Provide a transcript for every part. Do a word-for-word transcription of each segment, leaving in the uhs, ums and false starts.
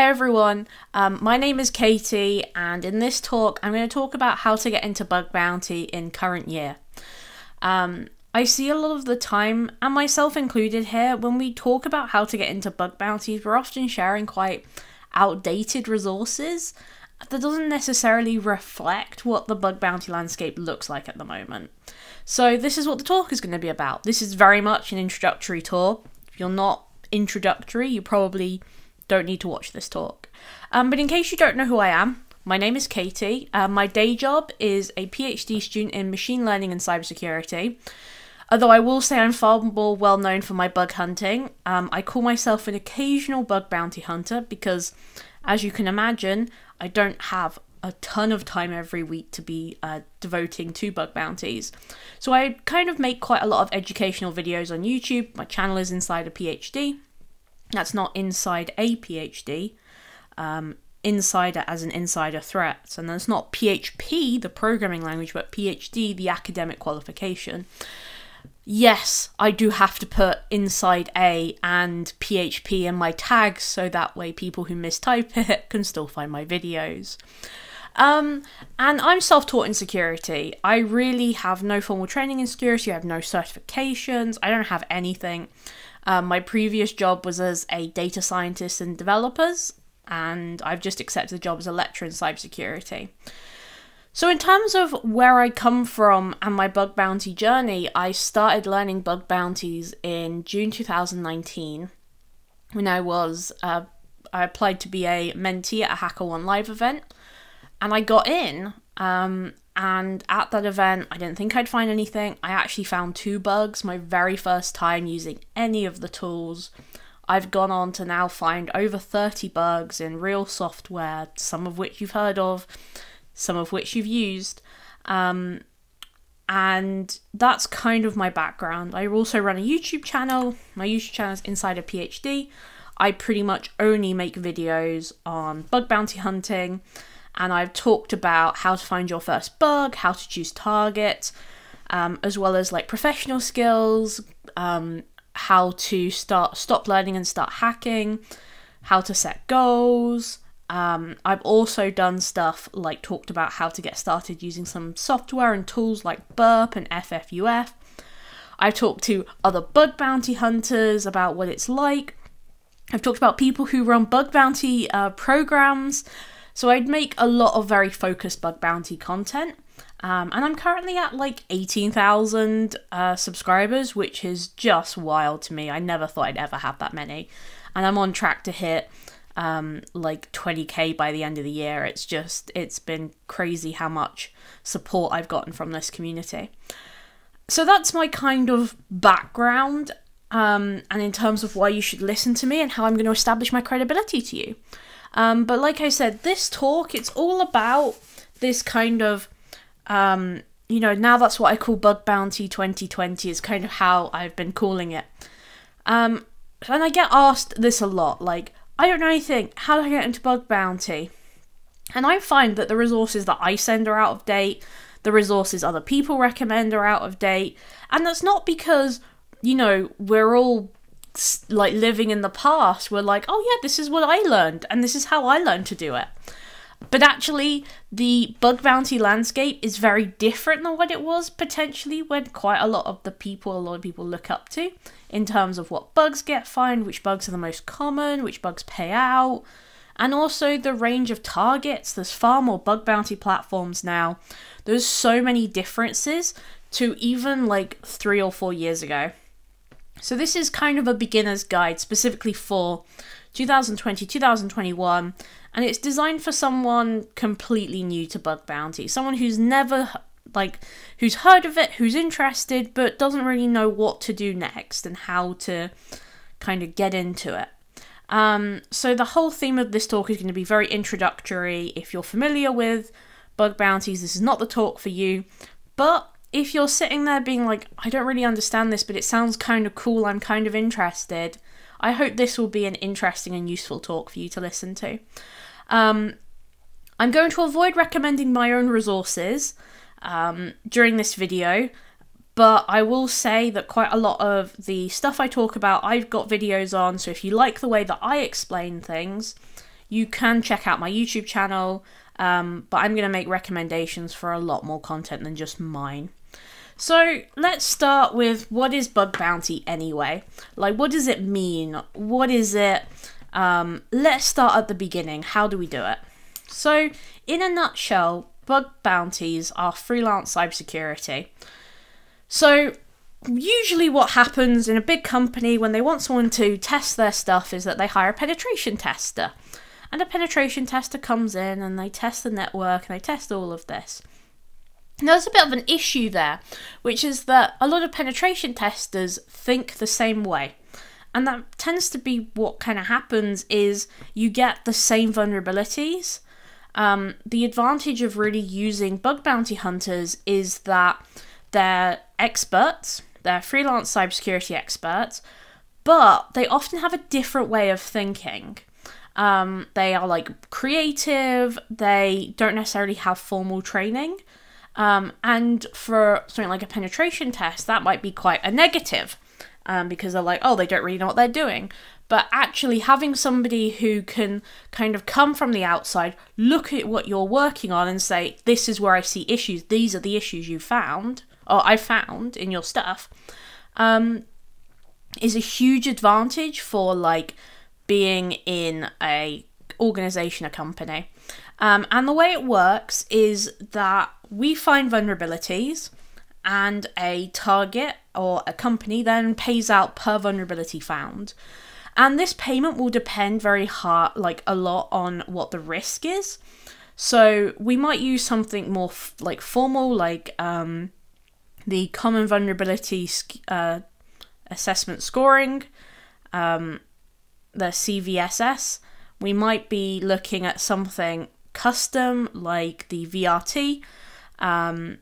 Hey everyone, um, my name is Katie, and in this talk I'm going to talk about how to get into bug bounty in current year. Um, I see a lot of the time, and myself included here, when we talk about how to get into bug bounties, we're often sharing quite outdated resources that doesn't necessarily reflect what the bug bounty landscape looks like at the moment. So this is what the talk is going to be about. This is very much an introductory talk. If you're not introductory, you probably don't need to watch this talk. Um, but in case you don't know who I am, my name is Katie. Uh, my day job is a PhD student in machine learning and cybersecurity. Although I will say I'm far more well known for my bug hunting. Um, I call myself an occasional bug bounty hunter because, as you can imagine, I don't have a ton of time every week to be uh, devoting to bug bounties. So I kind of make quite a lot of educational videos on YouTube. My channel is Insider PhD. That's not inside a PhD, um, insider as an insider threat. And that's not P H P, the programming language, but PhD, the academic qualification. Yes, I do have to put inside A and P H P in my tags, so that way people who mistype it can still find my videos. Um, and I'm self-taught in security. I really have no formal training in security. I have no certifications. I don't have anything. Um, my previous job was as a data scientist and developers, and I've just accepted a job as a lecturer in cybersecurity. So in terms of where I come from and my bug bounty journey, I started learning bug bounties in June two thousand nineteen when I was, uh, I applied to be a mentee at a HackerOne live event, and I got in. Um, and at that event, I didn't think I'd find anything. I actually found two bugs my very first time using any of the tools. I've gone on to now find over thirty bugs in real software, some of which you've heard of, some of which you've used. Um, and that's kind of my background. I also run a YouTube channel. My YouTube channel is Insider PhD. I pretty much only make videos on bug bounty hunting. And I've talked about how to find your first bug, how to choose targets, um, as well as like professional skills, um, how to start stop learning and start hacking, how to set goals. Um, I've also done stuff like talked about how to get started using some software and tools like Burp and F F U F. I've talked to other bug bounty hunters about what it's like. I've talked about people who run bug bounty uh, programs. So I'd make a lot of very focused bug bounty content, um, and I'm currently at like eighteen thousand uh, subscribers, which is just wild to me. I never thought I'd ever have that many, and I'm on track to hit um, like twenty K by the end of the year. It's just, it's been crazy how much support I've gotten from this community. So that's my kind of background, um, and in terms of why you should listen to me and how I'm going to establish my credibility to you. Um, but like I said, this talk, it's all about this kind of, um, you know, now that's what I call Bug Bounty twenty twenty is kind of how I've been calling it. Um, and I get asked this a lot, like, I don't know anything, how do I get into Bug Bounty? And I find that the resources that I send are out of date, the resources other people recommend are out of date, and that's not because, you know, we're all like living in the past. We're like, oh yeah, this is what I learned and this is how I learned to do it. But actually the bug bounty landscape is very different than what it was potentially when quite a lot of the people a lot of people look up to in terms of what bugs get found, which bugs are the most common, which bugs pay out, and also the range of targets. There's far more bug bounty platforms now. There's so many differences to even like three or four years ago. So this is kind of a beginner's guide specifically for two thousand twenty, two thousand twenty-one, and it's designed for someone completely new to bug bounty, someone who's never like, who's heard of it, who's interested, but doesn't really know what to do next and how to kind of get into it. Um, so the whole theme of this talk is going to be very introductory. If you're familiar with bug bounties, this is not the talk for you, but if you're sitting there being like, I don't really understand this, but it sounds kind of cool, I'm kind of interested, I hope this will be an interesting and useful talk for you to listen to. Um, I'm going to avoid recommending my own resources um, during this video, but I will say that quite a lot of the stuff I talk about, I've got videos on, so if you like the way that I explain things, you can check out my YouTube channel, um, but I'm going to make recommendations for a lot more content than just mine. So let's start with, what is bug bounty anyway? Like, what does it mean? What is it? Um, let's start at the beginning. How do we do it? So in a nutshell, bug bounties are freelance cybersecurity. So usually what happens in a big company when they want someone to test their stuff is that they hire a penetration tester. And a penetration tester comes in and they test the network and they test all of this. Now, there's a bit of an issue there, which is that a lot of penetration testers think the same way. And that tends to be what kind of happens, is you get the same vulnerabilities. Um, the advantage of really using bug bounty hunters is that they're experts, they're freelance cybersecurity experts, but they often have a different way of thinking. Um, they are like creative, they don't necessarily have formal training. Um, and for something like a penetration test, that might be quite a negative. Um, because they're like, oh, they don't really know what they're doing. But actually having somebody who can kind of come from the outside, look at what you're working on and say, this is where I see issues. These are the issues you found, or I found in your stuff, um, is a huge advantage for like being in a organization, a company. Um, and the way it works is that we find vulnerabilities, and a target or a company then pays out per vulnerability found. And this payment will depend very hard, like a lot on what the risk is. So we might use something more f like formal, like um, the common vulnerability uh, assessment scoring, um, the C V S S. We might be looking at something custom like the V R T, um,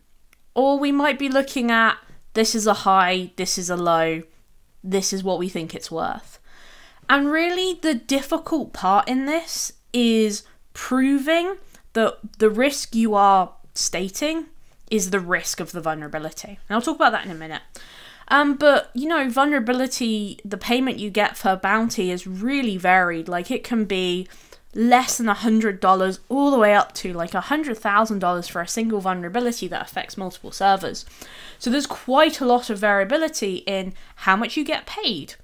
or we might be looking at, this is a high, this is a low, this is what we think it's worth. And really the difficult part in this is proving that the risk you are stating is the risk of the vulnerability. And I'll talk about that in a minute. Um, but, you know, vulnerability, the payment you get for bounty is really varied. Like, it can be less than one hundred dollars all the way up to like one hundred thousand dollars for a single vulnerability that affects multiple servers. So there's quite a lot of variability in how much you get paid.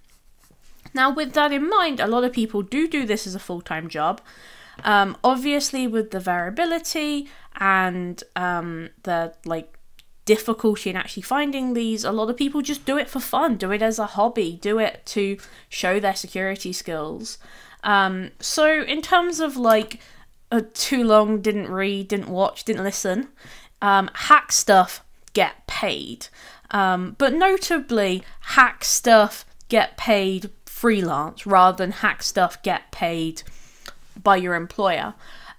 Now, with that in mind, a lot of people do do this as a full-time job. Um, obviously, with the variability and um, the like difficulty in actually finding these, a lot of people just do it for fun, do it as a hobby, do it to show their security skills. Um, so in terms of like uh, too long, didn't read, didn't watch, didn't listen, um, hack stuff get paid. Um, but notably, hack stuff get paid freelance rather than hack stuff get paid by your employer.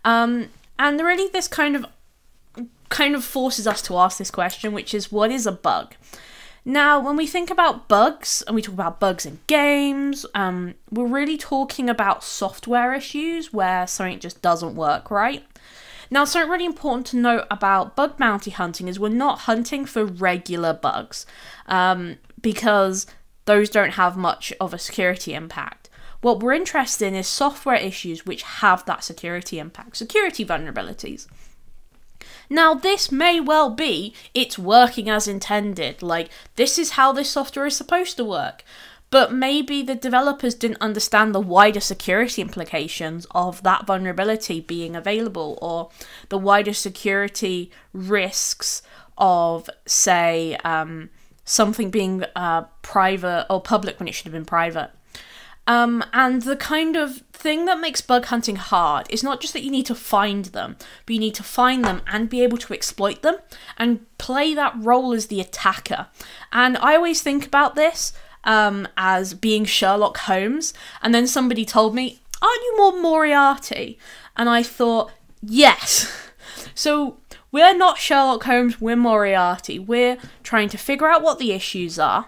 Um, and really this kind of kind of forces us to ask this question, which is, what is a bug? Now, when we think about bugs, and we talk about bugs in games, um, we're really talking about software issues where something just doesn't work right. Now, something really important to note about bug bounty hunting is we're not hunting for regular bugs, um, because those don't have much of a security impact. What we're interested in is software issues which have that security impact, security vulnerabilities. Now, this may well be it's working as intended, like this is how this software is supposed to work, but maybe the developers didn't understand the wider security implications of that vulnerability being available, or the wider security risks of, say, um, something being uh, private or public when it should have been private. Um, and the kind of thing that makes bug hunting hard is not just that you need to find them, but you need to find them and be able to exploit them and play that role as the attacker. And I always think about this um, as being Sherlock Holmes. And then somebody told me, aren't you more Moriarty? And I thought, yes. So we're not Sherlock Holmes, we're Moriarty. We're trying to figure out what the issues are.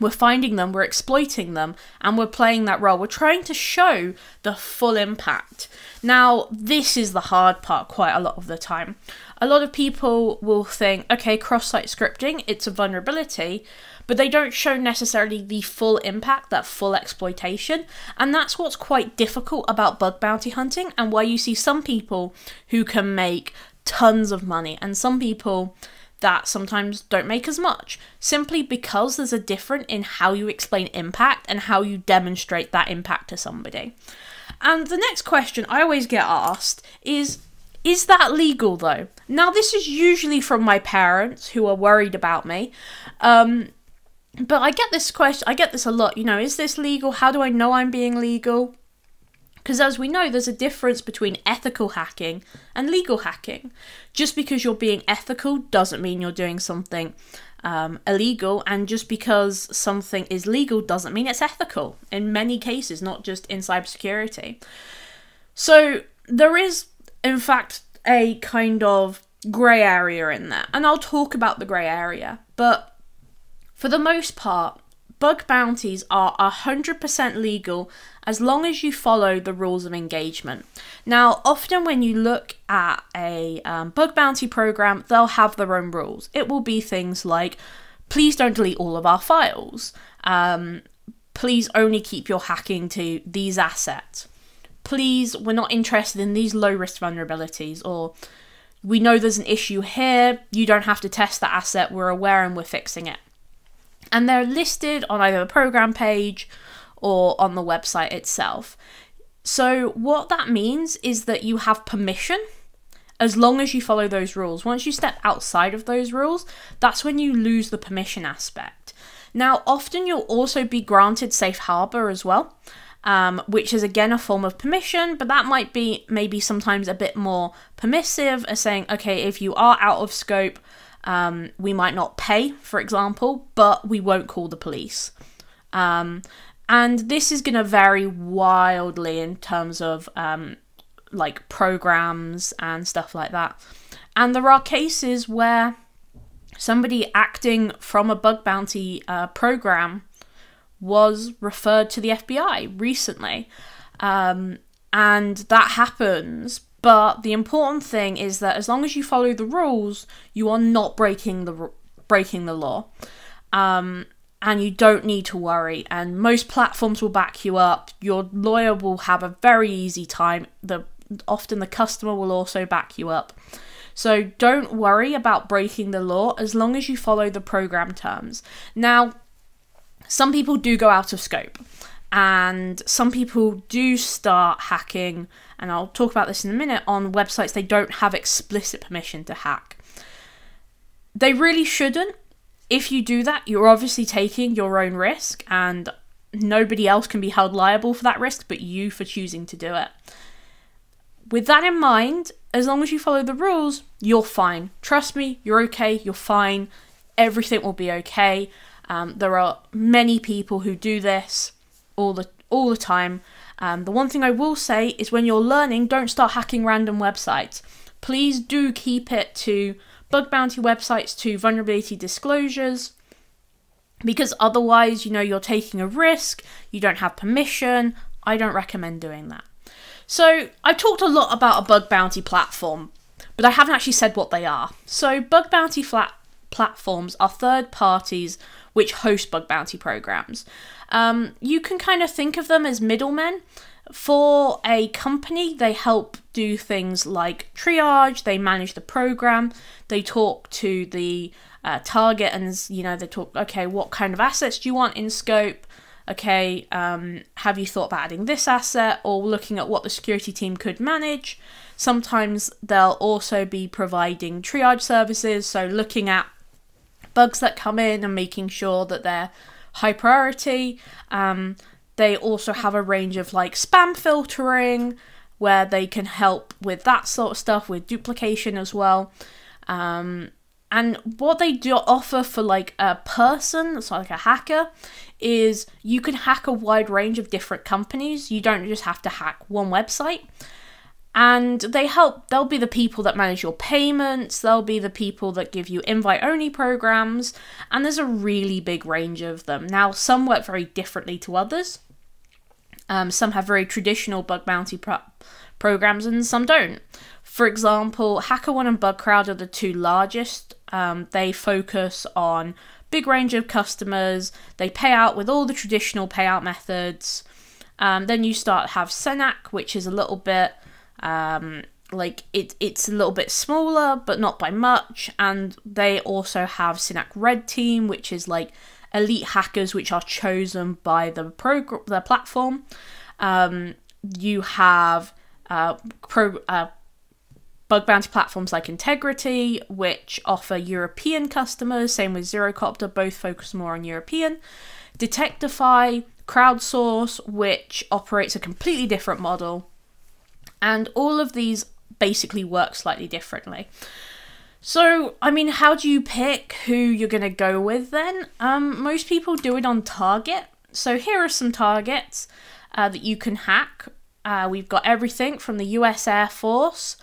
We're finding them, we're exploiting them, and we're playing that role. We're trying to show the full impact. Now, this is the hard part quite a lot of the time. A lot of people will think, okay, cross-site scripting, it's a vulnerability, but they don't show necessarily the full impact, that full exploitation. And that's what's quite difficult about bug bounty hunting and why you see some people who can make tons of money and some people that sometimes don't make as much, simply because there's a difference in how you explain impact and how you demonstrate that impact to somebody. And the next question I always get asked is, is that legal though? Now, this is usually from my parents who are worried about me. Um, but I get this question, I get this a lot, you know, is this legal? How do I know I'm being legal? Because as we know, there's a difference between ethical hacking and legal hacking. Just because you're being ethical doesn't mean you're doing something um, illegal. And just because something is legal doesn't mean it's ethical. In many cases, not just in cybersecurity. So there is, in fact, a kind of grey area in there. And I'll talk about the grey area. But for the most part, bug bounties are one hundred percent legal as long as you follow the rules of engagement. Now, often when you look at a um, bug bounty program, they'll have their own rules. It will be things like, please don't delete all of our files. Um, please only keep your hacking to these assets. Please, we're not interested in these low-risk vulnerabilities, or we know there's an issue here. You don't have to test that asset. We're aware and we're fixing it. And they're listed on either the program page or on the website itself. So what that means is that you have permission as long as you follow those rules. Once you step outside of those rules, that's when you lose the permission aspect. Now, often you'll also be granted safe harbor as well, um, which is again a form of permission, but that might be maybe sometimes a bit more permissive as saying, okay, if you are out of scope, Um, we might not pay, for example, but we won't call the police. Um, and this is going to vary wildly in terms of um, like programs and stuff like that. And there are cases where somebody acting from a bug bounty uh, program was referred to the F B I recently. Um, and that happens. But the important thing is that as long as you follow the rules, you are not breaking the breaking the law, um, and you don't need to worry. And most platforms will back you up. Your lawyer will have a very easy time. The often the customer will also back you up. So don't worry about breaking the law as long as you follow the program terms. Now, some people do go out of scope. And some people do start hacking, and I'll talk about this in a minute, on websites they don't have explicit permission to hack. They really shouldn't. If you do that, you're obviously taking your own risk, and nobody else can be held liable for that risk but you for choosing to do it. With that in mind, as long as you follow the rules, you're fine. Trust me, you're okay, you're fine. Everything will be okay. Um, there are many people who do this all the all the time. Um, the one thing I will say is when you're learning, don't start hacking random websites. Please do keep it to bug bounty websites, to vulnerability disclosures, because otherwise, you know, you're taking a risk, you don't have permission. I don't recommend doing that. So I talked a lot about a bug bounty platform, but I haven't actually said what they are. So bug bounty flat platforms are third parties which host bug bounty programs. Um, you can kind of think of them as middlemen. For a company, they help do things like triage, they manage the program, they talk to the uh, target, and you know, they talk, okay, what kind of assets do you want in scope? Okay, um, have you thought about adding this asset, or looking at what the security team could manage? Sometimes they'll also be providing triage services, so looking at bugs that come in and making sure that they're high priority. Um, they also have a range of like spam filtering where they can help with that sort of stuff, with duplication as well. Um, and what they do offer for like a person, so like a hacker, is you can hack a wide range of different companies. You don't just have to hack one website. And they help, they'll be the people that manage your payments, they'll be the people that give you invite-only programs, and there's a really big range of them. Now, some work very differently to others. Um, some have very traditional bug bounty pro programs and some don't. For example, HackerOne and Bugcrowd are the two largest. Um, they focus on big range of customers, they pay out with all the traditional payout methods. Um, then you start have Synack, which is a little bit... Um, like it, it's a little bit smaller, but not by much. And they also have Synack Red Team, which is like elite hackers, which are chosen by the program, their platform. Um, you have uh, pro uh, bug bounty platforms like Integrity, which offer European customers. Same with ZeroCopter, both focus more on European. Detectify, Crowdsource, which operates a completely different model. And all of these basically work slightly differently. So, I mean, how do you pick who you're going to go with then? Um, most people do it on target. So here are some targets uh, that you can hack. Uh, we've got everything from the U S Air Force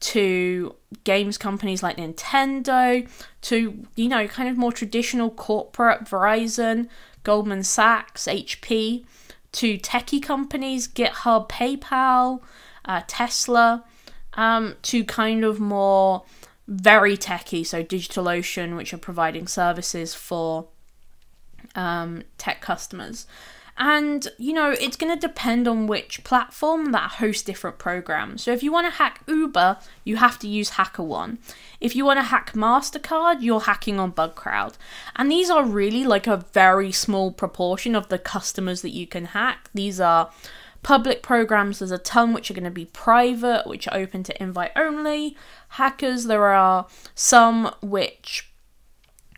to games companies like Nintendo to, you know, kind of more traditional corporate, Verizon, Goldman Sachs, H P, to techie companies, GitHub, PayPal, Uh, Tesla, um, to kind of more very techy, so DigitalOcean, which are providing services for um, tech customers. And, you know, it's going to depend on which platform that hosts different programs. So if you want to hack Uber, you have to use HackerOne. If you want to hack MasterCard, you're hacking on Bugcrowd. And these are really like a very small proportion of the customers that you can hack. These are public programs, there's a ton which are going to be private, which are open to invite-only hackers. There are some which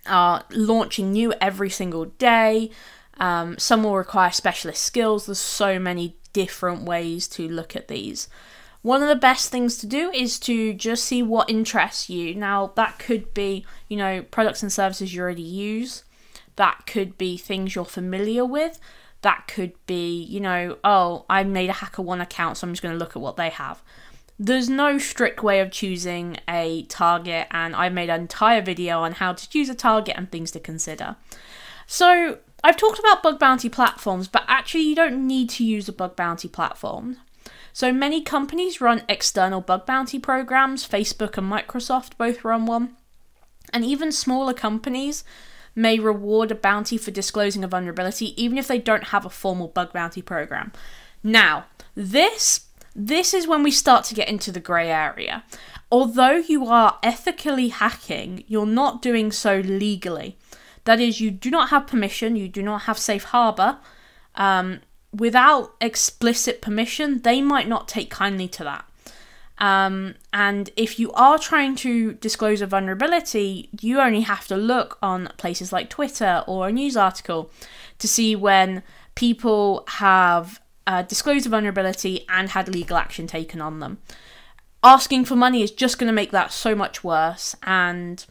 are launching new every single day. Um, some will require specialist skills. There's so many different ways to look at these. One of the best things to do is to just see what interests you. Now, that could be, you know, products and services you already use. That could be things you're familiar with. That could be, you know, oh, I made a HackerOne account, so I'm just going to look at what they have. There's no strict way of choosing a target, and I made an entire video on how to choose a target and things to consider. So I've talked about bug bounty platforms, but actually you don't need to use a bug bounty platform. So many companies run external bug bounty programs. Facebook and Microsoft both run one. And even smaller companies may reward a bounty for disclosing a vulnerability, even if they don't have a formal bug bounty program. Now, this, this is when we start to get into the grey area. Although you are ethically hacking, you're not doing so legally. That is, you do not have permission, you do not have safe harbour. Um, without explicit permission, they might not take kindly to that. Um, and if you are trying to disclose a vulnerability, you only have to look on places like Twitter or a news article to see when people have uh, disclosed a vulnerability and had legal action taken on them. Asking for money is just going to make that so much worse. And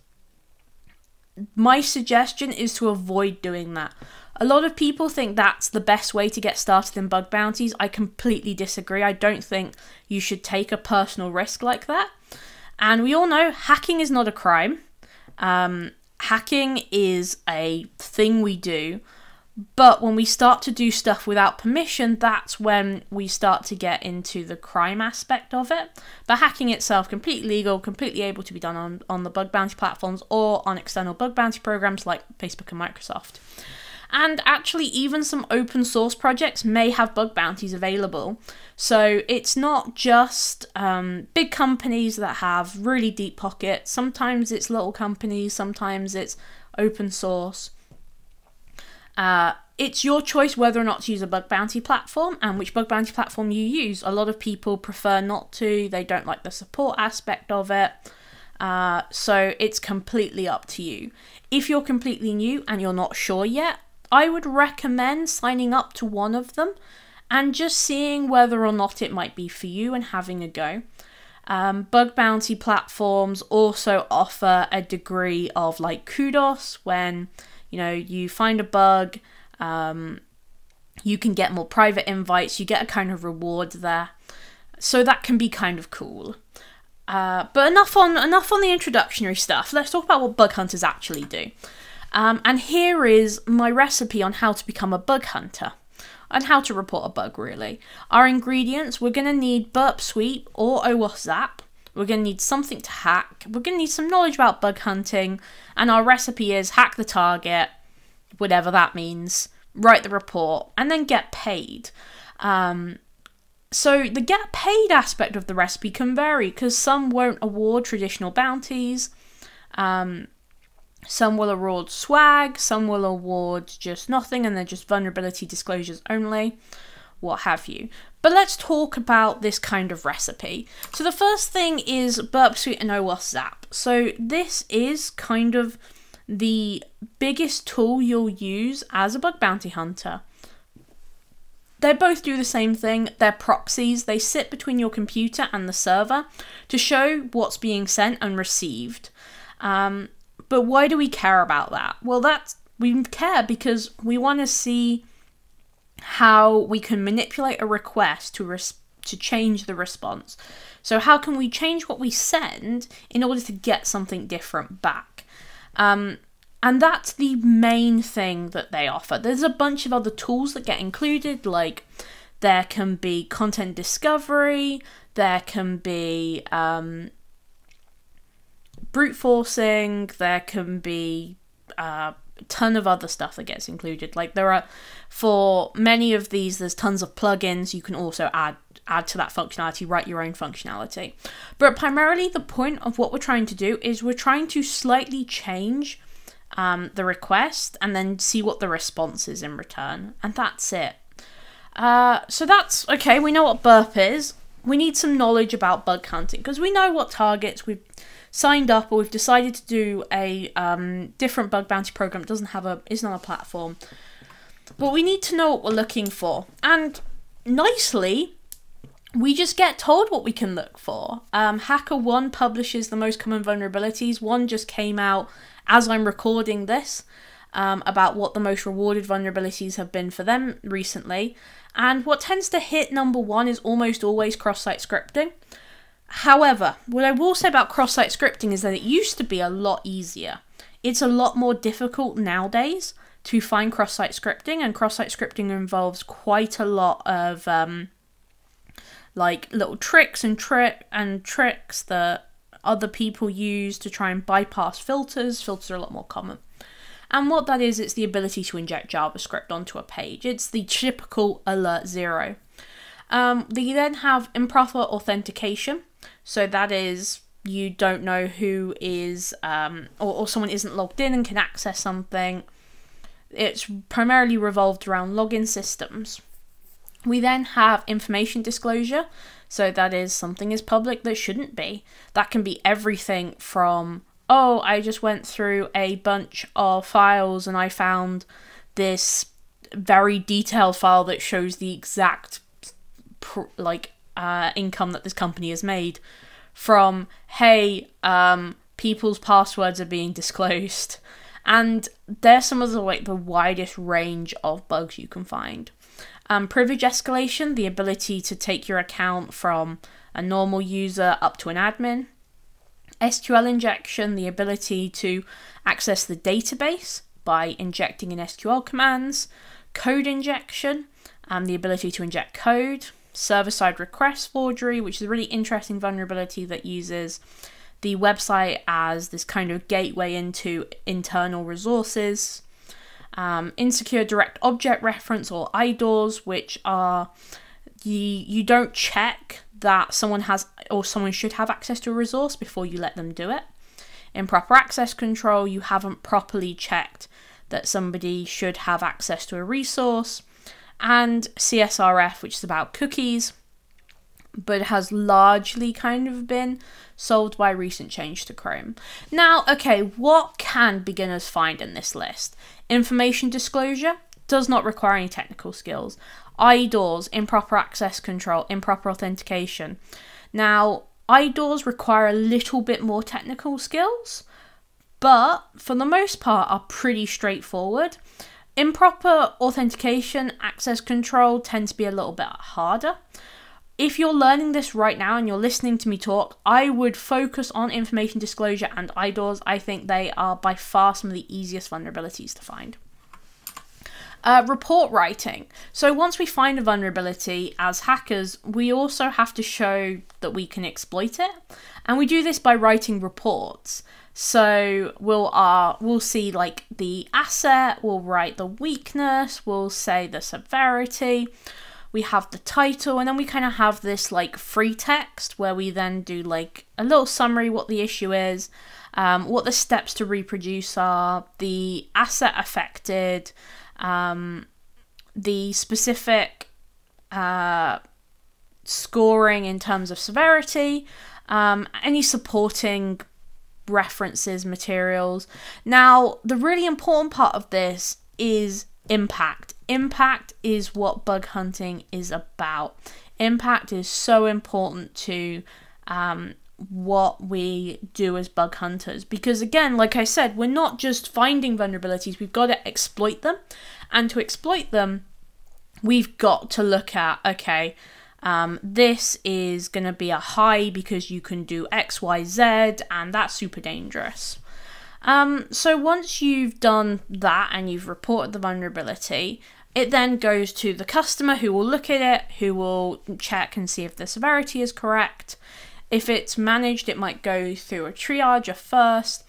my suggestion is to avoid doing that. A lot of people think that's the best way to get started in bug bounties. I completely disagree. I don't think you should take a personal risk like that. And we all know hacking is not a crime. Um, hacking is a thing we do. But when we start to do stuff without permission, that's when we start to get into the crime aspect of it. But hacking itself, completely legal, completely able to be done on, on the bug bounty platforms or on external bug bounty programs like Facebook and Microsoft. And actually, even some open source projects may have bug bounties available. So it's not just um, big companies that have really deep pockets. Sometimes it's little companies, sometimes it's open source. Uh, it's your choice whether or not to use a bug bounty platform and which bug bounty platform you use. A lot of people prefer not to. They don't like the support aspect of it. Uh, so it's completely up to you. If you're completely new and you're not sure yet, I would recommend signing up to one of them and just seeing whether or not it might be for you and having a go. Um, bug bounty platforms also offer a degree of like kudos when, you know, you find a bug, um, you can get more private invites, you get a kind of reward there. So that can be kind of cool. Uh, but enough on enough on the introductionary stuff. Let's talk about what bug hunters actually do. Um, and here is my recipe on how to become a bug hunter and how to report a bug, really. Our ingredients: we're going to need Burp Suite or OWASP Zap. We're going to need something to hack. We're going to need some knowledge about bug hunting. And our recipe is hack the target, whatever that means, write the report, and then get paid. Um, so the get paid aspect of the recipe can vary because some won't award traditional bounties. Um, Some will award swag, some will award just nothing, and they're just vulnerability disclosures only, what have you. But let's talk about this kind of recipe. So the first thing is Burp Suite and OWASP Zap. So this is kind of the biggest tool you'll use as a bug bounty hunter. They both do the same thing. They're proxies. They sit between your computer and the server to show what's being sent and received. Um, But why do we care about that? Well, that's, we care because we want to see how we can manipulate a request to res to change the response. So how can we change what we send in order to get something different back? Um, and that's the main thing that they offer. There's a bunch of other tools that get included, like there can be content discovery, there can be... Um, brute forcing, there can be uh, a ton of other stuff that gets included. Like there are, for many of these, there's tons of plugins. You can also add add to that functionality, write your own functionality. But primarily the point of what we're trying to do is we're trying to slightly change um, the request and then see what the response is in return. And that's it. Uh, so that's, okay, we know what Burp is. We need some knowledge about bug hunting because we know what targets we've signed up, or we've decided to do a um, different bug bounty program. It doesn't have a, isn't on a platform, but we need to know what we're looking for. And nicely, we just get told what we can look for. Um, HackerOne publishes the most common vulnerabilities. One just came out as I'm recording this um, about what the most rewarded vulnerabilities have been for them recently. And what tends to hit number one is almost always cross-site scripting. However, what I will say about cross-site scripting is that it used to be a lot easier. It's a lot more difficult nowadays to find cross-site scripting, and cross-site scripting involves quite a lot of um, like little tricks and trick and tricks that other people use to try and bypass filters. Filters are a lot more common. And what that is, it's the ability to inject JavaScript onto a page. It's the typical alert zero. Um, they then have improper authentication. So that is, you don't know who is, um, or, or someone isn't logged in and can access something. It's primarily revolved around login systems. We then have information disclosure. So that is, something is public that shouldn't be. That can be everything from, oh, I just went through a bunch of files and I found this very detailed file that shows the exact, pr like, Uh, income that this company has made, from hey, um, people's passwords are being disclosed. And there's some of the like the widest range of bugs you can find. Um, privilege escalation, the ability to take your account from a normal user up to an admin. S Q L injection, the ability to access the database by injecting in S Q L commands. Code injection, um, the ability to inject code. Server-side request forgery, which is a really interesting vulnerability that uses the website as this kind of gateway into internal resources. Um, insecure direct object reference, or I D O R S, which are the, you don't check that someone has or someone should have access to a resource before you let them do it. Improper access control, you haven't properly checked that somebody should have access to a resource. And C S R F, which is about cookies, but has largely kind of been solved by recent change to Chrome. Now, okay, what can beginners find in this list? Information disclosure does not require any technical skills. I D O R S, improper access control, improper authentication. Now, I D O R S require a little bit more technical skills, but for the most part are pretty straightforward. Improper authentication, access control tend to be a little bit harder. If you're learning this right now and you're listening to me talk, I would focus on information disclosure and I DORs. I think they are by far some of the easiest vulnerabilities to find. Uh, report writing. So once we find a vulnerability as hackers, we also have to show that we can exploit it. And we do this by writing reports. So we'll uh, we'll see like the asset, we'll write the weakness, we'll say the severity, we have the title, and then we kind of have this like free text where we then do like a little summary, what the issue is, um, what the steps to reproduce are, the asset affected, um, the specific uh, scoring in terms of severity, um, any supporting references, materials. Now, the really important part of this is impact. Impact is what bug hunting is about. Impact is so important to um, what we do as bug hunters, because again, like I said, we're not just finding vulnerabilities, we've got to exploit them. And to exploit them, we've got to look at, okay, um, this is going to be a high because you can do X, Y, Z, and that's super dangerous. Um, so once you've done that and you've reported the vulnerability, it then goes to the customer who will look at it, who will check and see if the severity is correct. If it's managed, it might go through a triage first,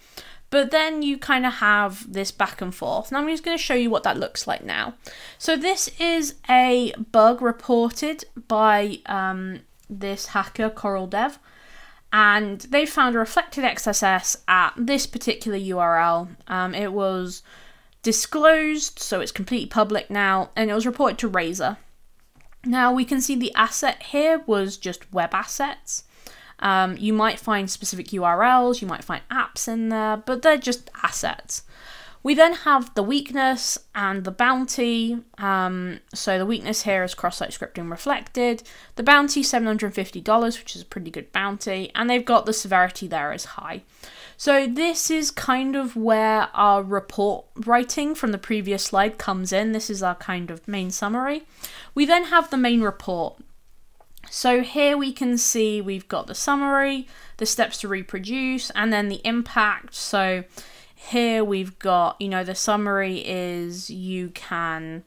but then you kind of have this back and forth. And I'm just going to show you what that looks like now. So this is a bug reported by um, this hacker, CoralDev. And they found a reflected X S S at this particular U R L. Um, it was disclosed, so it's completely public now, and it was reported to Razer. Now we can see the asset here was just web assets. Um, you might find specific U R Ls, you might find apps in there, but they're just assets. We then have the weakness and the bounty. Um, so the weakness here is cross-site scripting reflected. The bounty, seven hundred fifty dollars, which is a pretty good bounty. And they've got the severity there as high. So this is kind of where our report writing from the previous slide comes in. This is our kind of main summary. We then have the main report. So here we can see we've got the summary, the steps to reproduce, and then the impact. So here we've got, you know, the summary is you can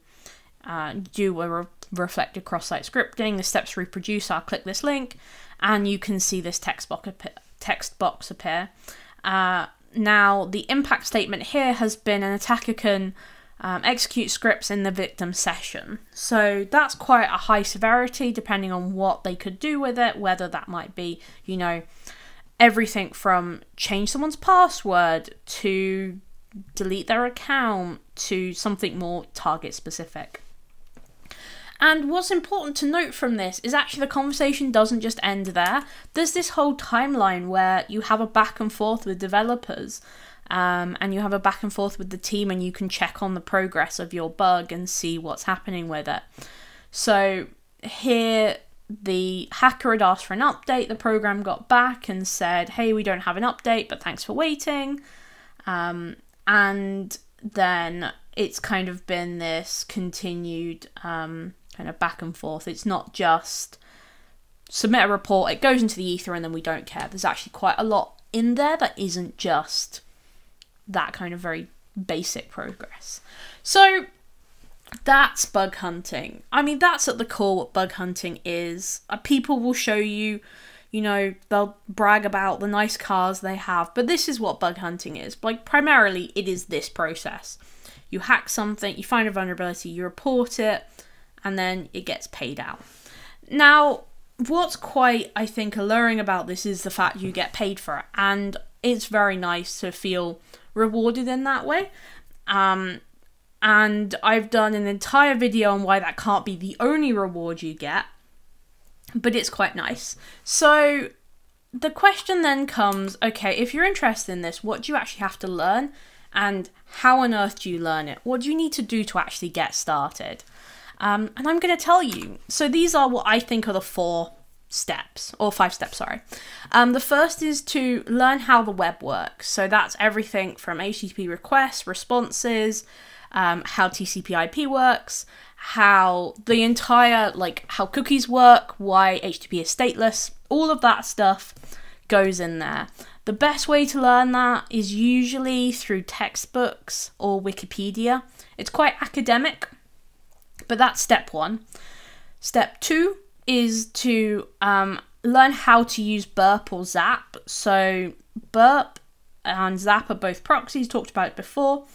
uh, do a re reflected cross-site scripting, the steps to reproduce are click this link, and you can see this text box appear. Text box appear. Uh, now, the impact statement here has been an attacker can um, execute scripts in the victim session. So that's quite a high severity, depending on what they could do with it, whether that might be, you know, everything from change someone's password to delete their account to something more target specific. And what's important to note from this is actually the conversation doesn't just end there. There's this whole timeline where you have a back and forth with developers um, and you have a back and forth with the team, and you can check on the progress of your bug and see what's happening with it. So here, the hacker had asked for an update. The program got back and said, hey, we don't have an update, but thanks for waiting. Um, and then it's kind of been this continued um, kind of back and forth. It's not just submit a report, it goes into the ether, and then we don't care. There's actually quite a lot in there that isn't just that kind of very basic progress. So that's bug hunting. I mean, that's at the core what bug hunting is. People will show you, you know, they'll brag about the nice cars they have, but this is what bug hunting is. Like, primarily, it is this process. You hack something, you find a vulnerability, you report it, and then it gets paid out. Now, what's quite, I think, alluring about this is the fact you get paid for it, and it's very nice to feel rewarded in that way. Um... And I've done an entire video on why that can't be the only reward you get, but it's quite nice. So the question then comes, okay, if you're interested in this, what do you actually have to learn? And how on earth do you learn it? What do you need to do to actually get started? Um, and I'm going to tell you. So these are what I think are the four steps, or five steps, sorry. Um, the first is to learn how the web works. So that's everything from H T T P requests, responses, Um, how T C P I P works, how the entire, like, how cookies work, why H T T P is stateless, all of that stuff goes in there. The best way to learn that is usually through textbooks or Wikipedia. It's quite academic, but that's step one. Step two is to um, learn how to use Burp or Zap. So Burp and Zap are both proxies, talked about it before.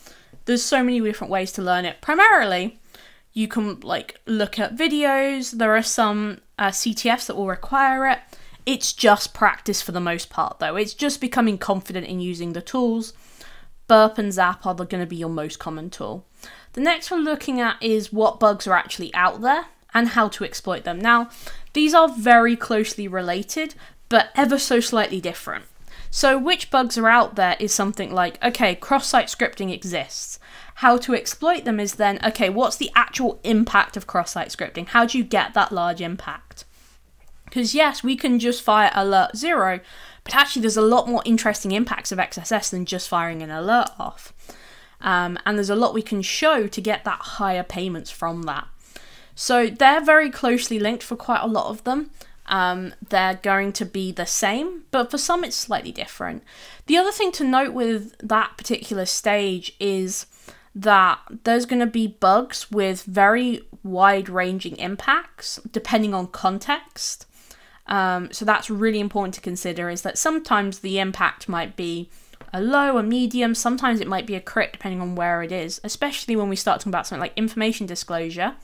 There's so many different ways to learn it. Primarily, you can like look at videos. There are some uh, C T Fs that will require it. It's just practice for the most part though. It's just becoming confident in using the tools. Burp and Zap are going to be your most common tool. The next one looking at is what bugs are actually out there and how to exploit them. Now, these are very closely related, but ever so slightly different. So which bugs are out there is something like, okay, cross-site scripting exists. How to exploit them is then, okay, what's the actual impact of cross-site scripting? How do you get that large impact? Because yes, we can just fire alert zero, but actually there's a lot more interesting impacts of X S S than just firing an alert off. Um, and there's a lot we can show to get that higher payments from that. So they're very closely linked for quite a lot of them. Um, they're going to be the same, but for some it's slightly different. The other thing to note with that particular stage is that there's going to be bugs with very wide-ranging impacts depending on context. Um, so that's really important to consider, is that sometimes the impact might be a low, a medium, sometimes it might be a crit depending on where it is, especially when we start talking about something like information disclosure.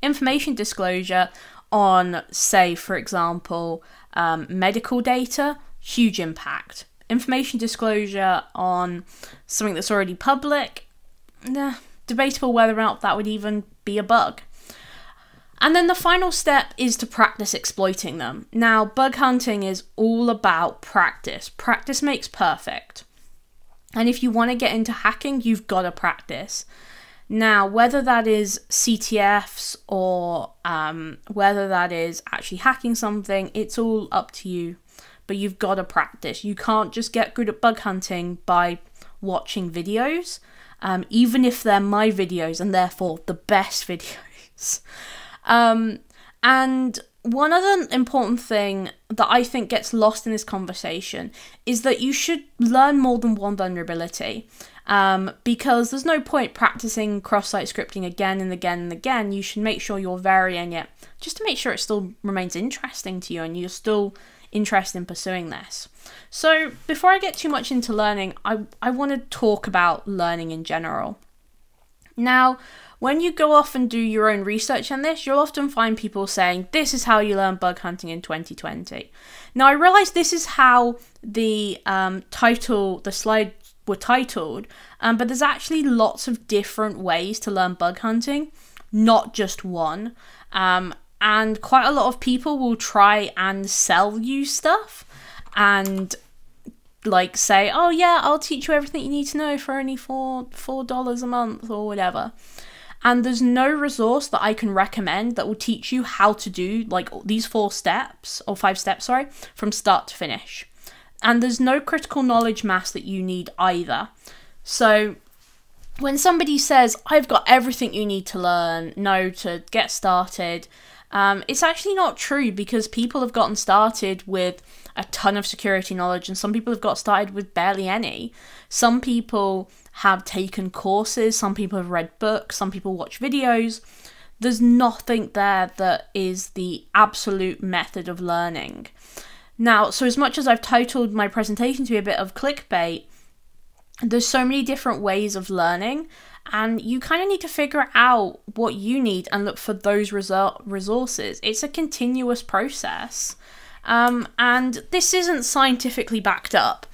Information disclosure on, say, for example, um, medical data, huge impact. Information disclosure on something that's already public, nah, debatable whether or not that would even be a bug. And then the final step is to practice exploiting them. Now, bug hunting is all about practice. Practice makes perfect. And if you want to get into hacking, you've got to practice. Now, whether that is C T Fs or um, whether that is actually hacking something, it's all up to you. But you've got to practice. You can't just get good at bug hunting by watching videos, um, even if they're my videos and therefore the best videos. Um, and one other important thing that I think gets lost in this conversation is that you should learn more than one vulnerability, um, because there's no point practicing cross-site scripting again and again and again. You should make sure you're varying it just to make sure it still remains interesting to you and you're still interest in pursuing this. So before I get too much into learning, I, I want to talk about learning in general. Now, when you go off and do your own research on this, you'll often find people saying, this is how you learn bug hunting in twenty twenty. Now, I realize this is how the um, title, the slide were titled, um, but there's actually lots of different ways to learn bug hunting, not just one. Um, And quite a lot of people will try and sell you stuff and like say, oh yeah, I'll teach you everything you need to know for only four, $4 a month or whatever. And there's no resource that I can recommend that will teach you how to do like these four steps or five steps, sorry, from start to finish. And there's no critical knowledge mass that you need either. So when somebody says, I've got everything you need to learn, know to get started, Um, it's actually not true, because people have gotten started with a ton of security knowledge and some people have got started with barely any. Some people have taken courses, some people have read books, some people watch videos. There's nothing there that is the absolute method of learning. Now, so as much as I've titled my presentation to be a bit of clickbait, there's so many different ways of learning. And you kind of need to figure out what you need and look for those resources. It's a continuous process. Um, and this isn't scientifically backed up.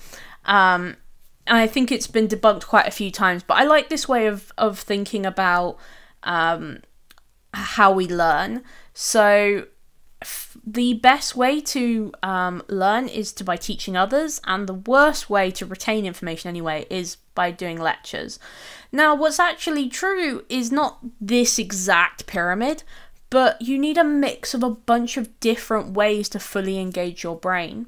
Um, and I think it's been debunked quite a few times. But I like this way of, of thinking about um, how we learn. So f the best way to um, learn is to by teaching others. And the worst way to retain information anyway is by doing lectures. Now, what's actually true is not this exact pyramid, but you need a mix of a bunch of different ways to fully engage your brain.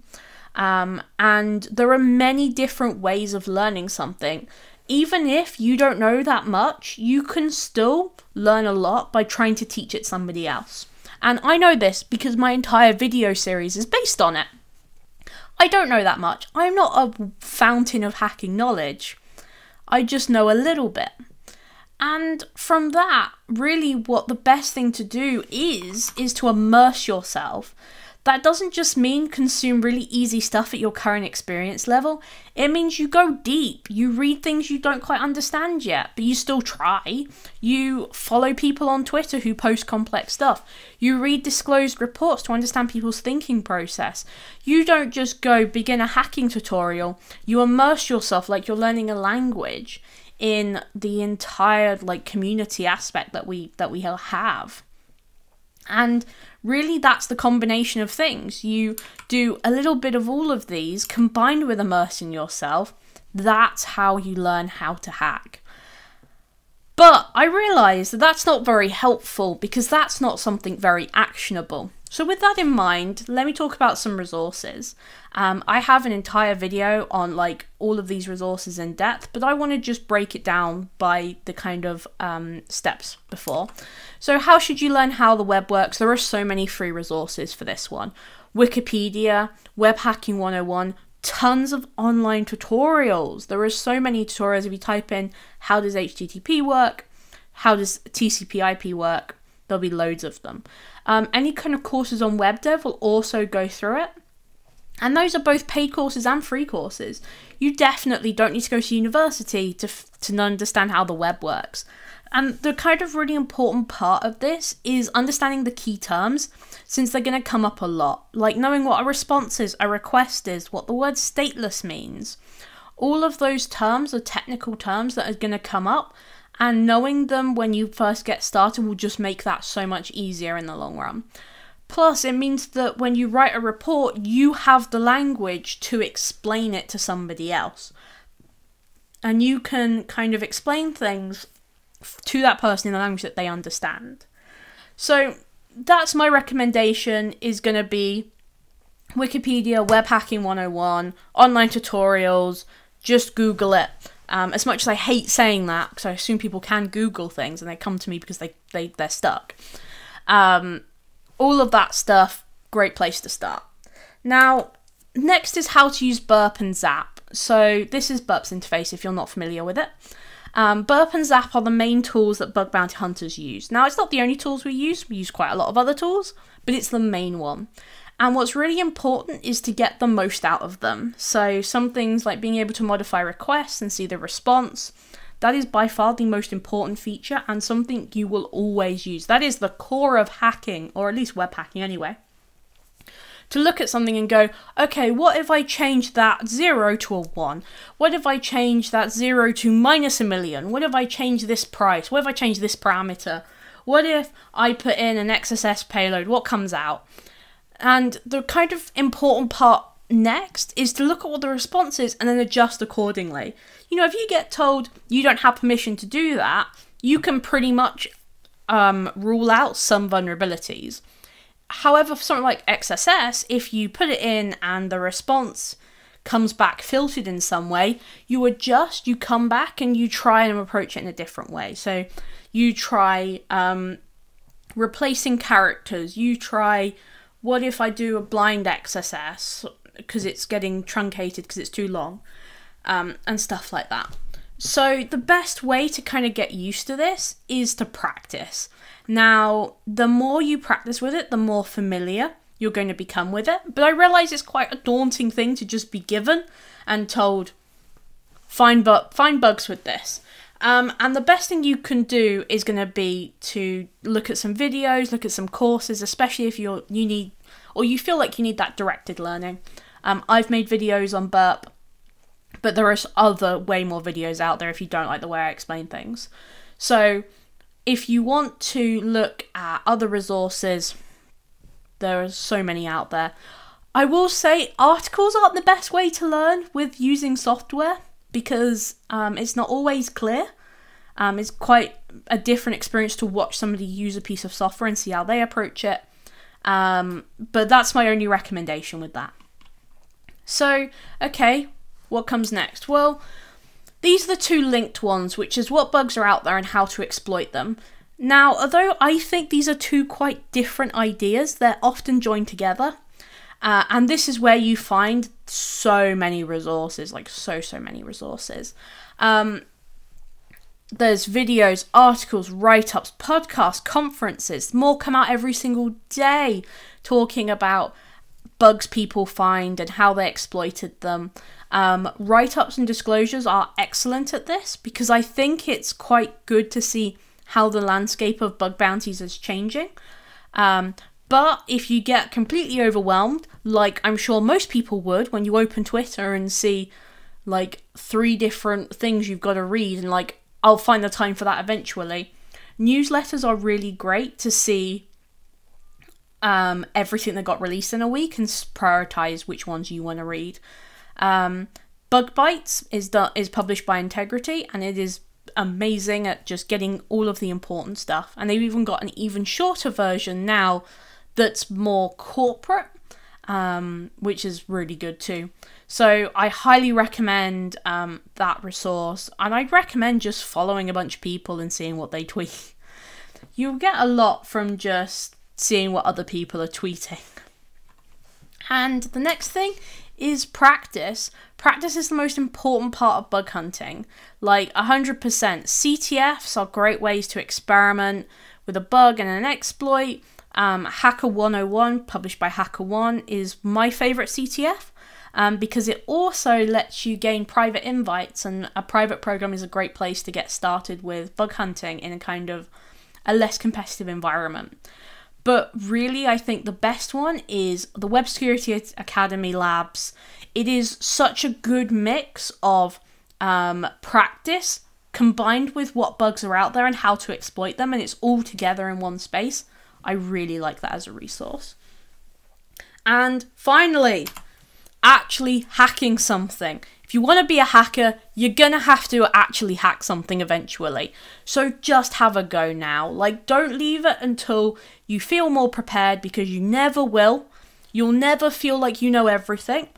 Um, and there are many different ways of learning something. even if you don't know that much, you can still learn a lot by trying to teach it somebody else. And I know this because my entire video series is based on it. I don't know that much. I'm not a fountain of hacking knowledge. I just know a little bit. And from that, really what the best thing to do is, is to immerse yourself. That doesn't just mean consume really easy stuff at your current experience level. It means you go deep. You read things you don't quite understand yet, but you still try. You follow people on Twitter who post complex stuff. You read disclosed reports to understand people's thinking process. You don't just go begin a hacking tutorial. You immerse yourself like you're learning a language in the entire like community aspect that we that we have. And really, that's the combination of things. You do a little bit of all of these combined with immersing yourself. That's how you learn how to hack. But I realize that that's not very helpful because that's not something very actionable. So with that in mind, let me talk about some resources. Um, I have an entire video on like all of these resources in depth, but I want to just break it down by the kind of um, steps before. So how should you learn how the web works? There are so many free resources for this one. Wikipedia, Web Hacking one oh one, tons of online tutorials. There are so many tutorials. If you type in, how does H T T P work? How does T C P I P work? There'll be loads of them. Um, any kind of courses on web dev will also go through it. And those are both paid courses and free courses. You definitely don't need to go to university to, to understand how the web works. And the kind of really important part of this is understanding the key terms, since they're going to come up a lot. Like knowing what a response is, a request is, what the word stateless means. All of those terms are technical terms that are going to come up. And knowing them when you first get started will just make that so much easier in the long run. Plus, it means that when you write a report, you have the language to explain it to somebody else. And you can kind of explain things to that person in the language that they understand. So that's my recommendation, is going to be Wikipedia, Web Hacking one oh one, online tutorials, just Google it. Um, as much as I hate saying that, because I assume people can Google things and they come to me because they, they, they're stuck. Um, all of that stuff, great place to start. Now, next is how to use Burp and Zap. So this is Burp's interface if you're not familiar with it. Um, Burp and Zap are the main tools that bug bounty hunters use. Now, it's not the only tools we use. We use quite a lot of other tools, but it's the main one. And what's really important is to get the most out of them. So some things like being able to modify requests and see the response, that is by far the most important feature and something you will always use. That is the core of hacking, or at least web hacking anyway. To look at something and go, okay, what if I change that zero to a one? What if I change that zero to minus a million? What if I change this price? What if I change this parameter? What if I put in an X S S payload? What comes out? And the kind of important part next is to look at what the response is and then adjust accordingly. You know, if you get told you don't have permission to do that, you can pretty much um, rule out some vulnerabilities. However, for something like X S S, if you put it in and the response comes back filtered in some way, you adjust, you come back and you try and approach it in a different way. So you try um, replacing characters, you try... What if I do a blind X S S because it's getting truncated because it's too long, um, and stuff like that. So the best way to kind of get used to this is to practice. Now, the more you practice with it, the more familiar you're going to become with it. But I realize it's quite a daunting thing to just be given and told, find, bu find bugs with this. Um, and the best thing you can do is going to be to look at some videos, look at some courses, especially if you're, you need, or you feel like you need that directed learning. Um, I've made videos on Burp, but there are other way more videos out there if you don't like the way I explain things. So if you want to look at other resources, there are so many out there. I will say articles aren't the best way to learn with using software, because um, it's not always clear. Um, it's quite a different experience to watch somebody use a piece of software and see how they approach it. Um, but that's my only recommendation with that. So, okay, what comes next? Well, These are the two linked ones, which is what bugs are out there and how to exploit them. Now, although I think these are two quite different ideas, they're often joined together. Uh, and this is where you find so many resources, like so, so many resources. Um, there's videos, articles, write-ups, podcasts, conferences, more come out every single day talking about bugs people find and how they exploited them. Um, write-ups and disclosures are excellent at this because I think it's quite good to see how the landscape of bug bounties is changing. Um, but if you get completely overwhelmed, like I'm sure most people would when you open Twitter and see like three different things you've got to read and like, I'll find the time for that eventually. Newsletters are really great to see Um, everything that got released in a week and prioritize which ones you want to read. Um, Bug Bites is done, is published by Integrity, and it is amazing at just getting all of the important stuff. And they've even got an even shorter version now that's more corporate, um, which is really good too. So I highly recommend um, that resource, and I'd recommend just following a bunch of people and seeing what they tweet. You'll get a lot from just seeing what other people are tweeting. And the next thing is practice. Practice is the most important part of bug hunting, like one hundred percent. C T Fs are great ways to experiment with a bug and an exploit. Um, Hacker one oh one, published by HackerOne, is my favourite C T F um, because it also lets you gain private invites, and a private program is a great place to get started with bug hunting in a kind of a less competitive environment. But really, I think the best one is the Web Security Academy Labs. It is such a good mix of um, practice combined with what bugs are out there and how to exploit them, and it's all together in one space. I really like that as a resource. And finally, actually hacking something. If you want to be a hacker, you're gonna have to actually hack something eventually. So just have a go now. Like, don't leave it until you feel more prepared, because you never will. You'll never feel like you know everything.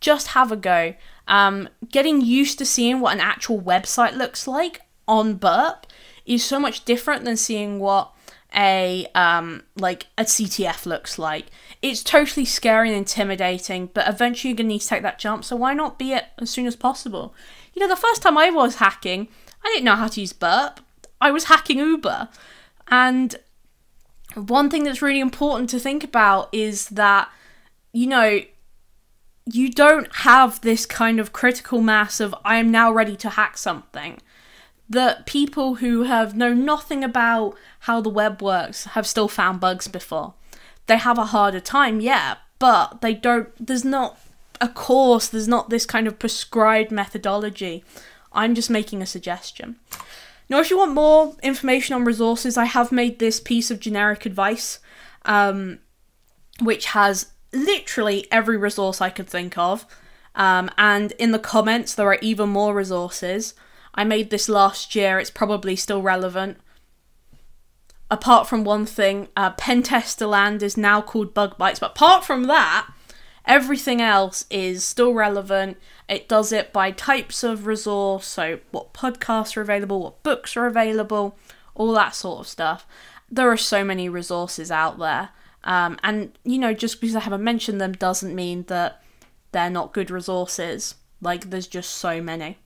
Just have a go. Um, getting used to seeing what an actual website looks like on Burp is so much different than seeing what a um like a C T F looks like. It's totally scary and intimidating, but eventually you're gonna need to take that jump, so why not be it as soon as possible? You know, the first time I was hacking, I didn't know how to use Burp. I was hacking Uber. And one thing that's really important to think about is that, you know, you don't have this kind of critical mass of I am now ready to hack something. That people who have known nothing about how the web works have still found bugs before. They have a harder time, yeah, but they don't, there's not a course, there's not this kind of prescribed methodology. I'm just making a suggestion. Now, if you want more information on resources, I have made this piece of generic advice, um, which has literally every resource I could think of. Um, and in the comments, there are even more resources. I made this last year, it's probably still relevant. Apart from one thing, uh, Pentesterland is now called Bug Bites, but apart from that, everything else is still relevant. It does it by types of resource, so what podcasts are available, what books are available, all that sort of stuff. There are so many resources out there. Um, and, you know, just because I haven't mentioned them doesn't mean that they're not good resources. Like, there's just so many.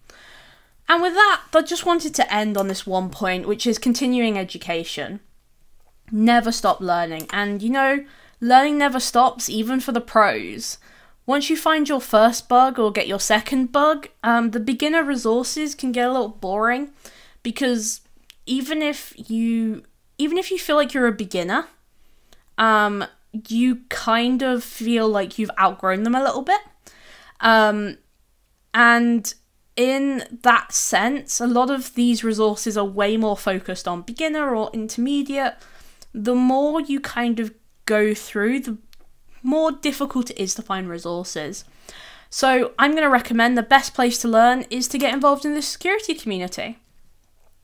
And with that, I just wanted to end on this one point, which is continuing education. Never stop learning. And, you know, learning never stops, even for the pros. Once you find your first bug or get your second bug, um, the beginner resources can get a little boring, because even if you, even if you feel like you're a beginner, um, you kind of feel like you've outgrown them a little bit. Um, and... In that sense, a lot of these resources are way more focused on beginner or intermediate. The more you kind of go through, the more difficult it is to find resources. So I'm going to recommend the best place to learn is to get involved in the security community.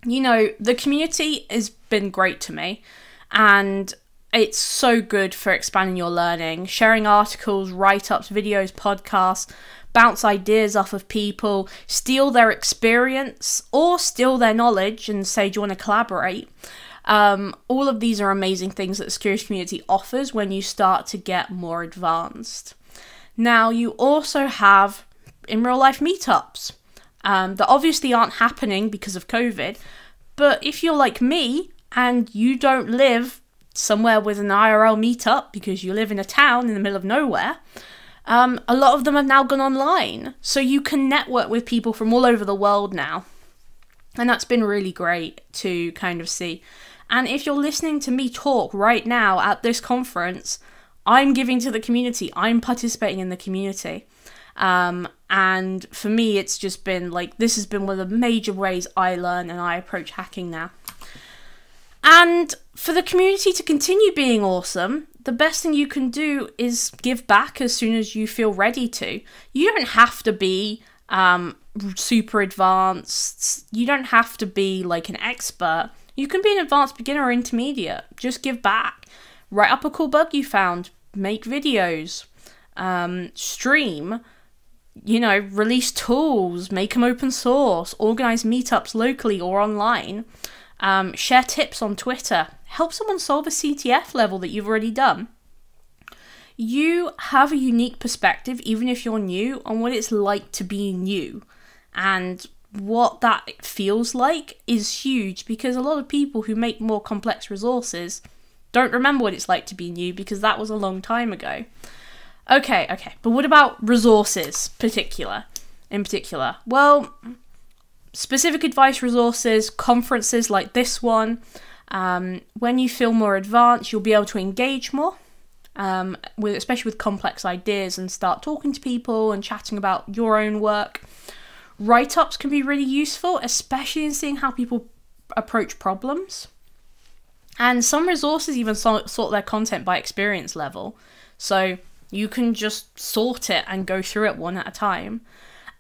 You know, the community has been great to me, and it's so good for expanding your learning, sharing articles, write-ups, videos, podcasts, bounce ideas off of people, steal their experience, or steal their knowledge and say, do you want to collaborate? Um, all of these are amazing things that the security community offers when you start to get more advanced. Now, you also have in real life meetups um, that obviously aren't happening because of COVID, but if you're like me and you don't live somewhere with an I R L meetup because you live in a town in the middle of nowhere, um, a lot of them have now gone online. So you can network with people from all over the world now. And that's been really great to kind of see. And if you're listening to me talk right now at this conference, I'm giving to the community. I'm participating in the community. Um, and for me, it's just been like, this has been one of the major ways I learn and I approach hacking now. And for the community to continue being awesome, the best thing you can do is give back as soon as you feel ready to. You don't have to be um, super advanced. You don't have to be like an expert. You can be an advanced beginner or intermediate. Just give back. Write up a cool bug you found. Make videos. Um, stream. You know, release tools. Make them open source. Organize meetups locally or online. Um, share tips on Twitter, help someone solve a C T F level that you've already done. You have a unique perspective, even if you're new, on what it's like to be new. And what that feels like is huge, because a lot of people who make more complex resources don't remember what it's like to be new, because that was a long time ago. Okay, okay, but what about resources particular, in particular? Well, specific advice resources, conferences like this one, um, when you feel more advanced, you'll be able to engage more, um, with, especially with complex ideas, and start talking to people and chatting about your own work. Write-ups can be really useful, especially in seeing how people approach problems. And some resources even sort, sort their content by experience level, so you can just sort it and go through it one at a time.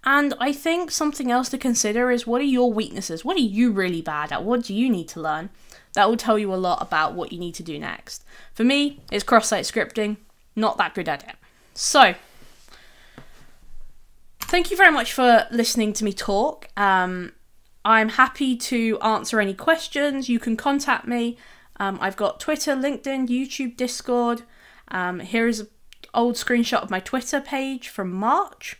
And I think something else to consider is, what are your weaknesses? What are you really bad at? What do you need to learn? That will tell you a lot about what you need to do next. For me, it's cross-site scripting. Not that good at it. So, thank you very much for listening to me talk. Um, I'm happy to answer any questions. You can contact me. Um, I've got Twitter, LinkedIn, YouTube, Discord. Um, here is an old screenshot of my Twitter page from March.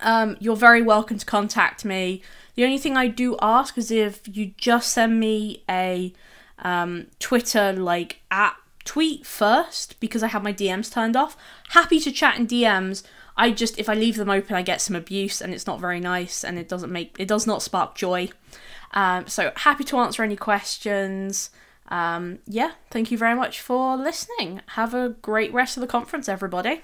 Um, you're very welcome to contact me. The only thing I do ask is if you just send me a um, Twitter like at tweet first, because I have my D Ms turned off. Happy to chat in D Ms. I just, if I leave them open, I get some abuse, and it's not very nice, and it doesn't make, it does not spark joy. Um, so happy to answer any questions. Um, yeah, thank you very much for listening. Have a great rest of the conference, everybody.